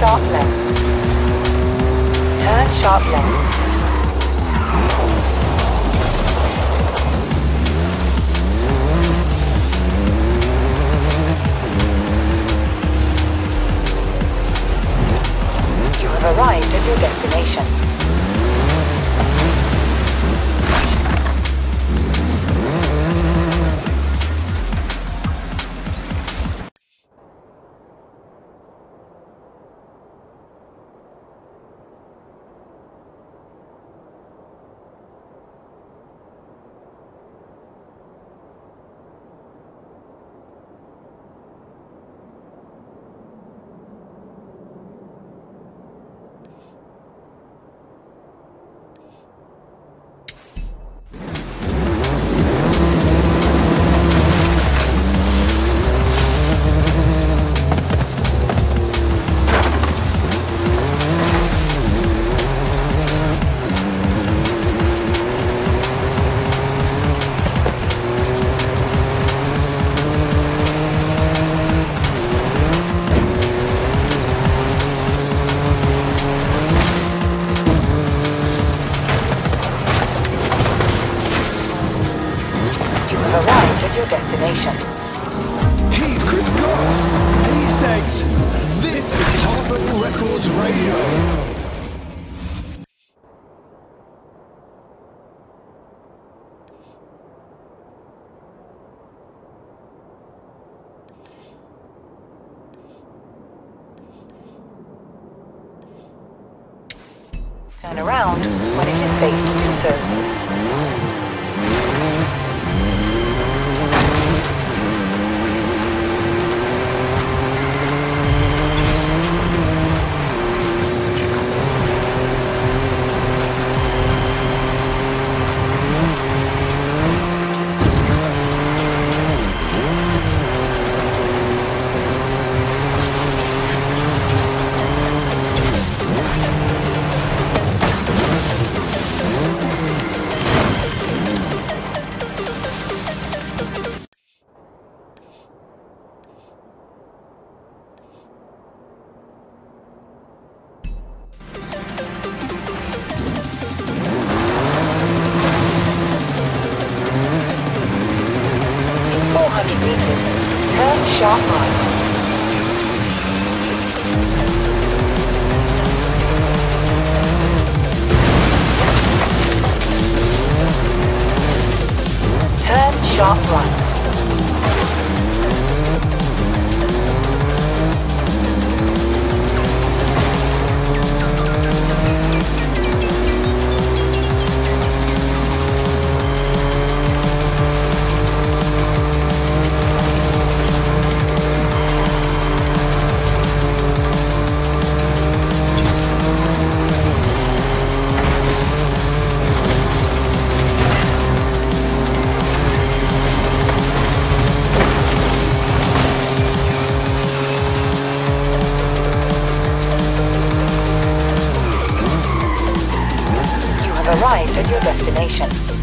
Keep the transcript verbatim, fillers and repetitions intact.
sharp left. Turn sharp left. You have arrived at your destination. Destination. He's Chris Goss, and he stags. This is Harbour Records Radio. Turn around when it is safe to do so. Sharp right. Turn sharp right. Arrived at your destination.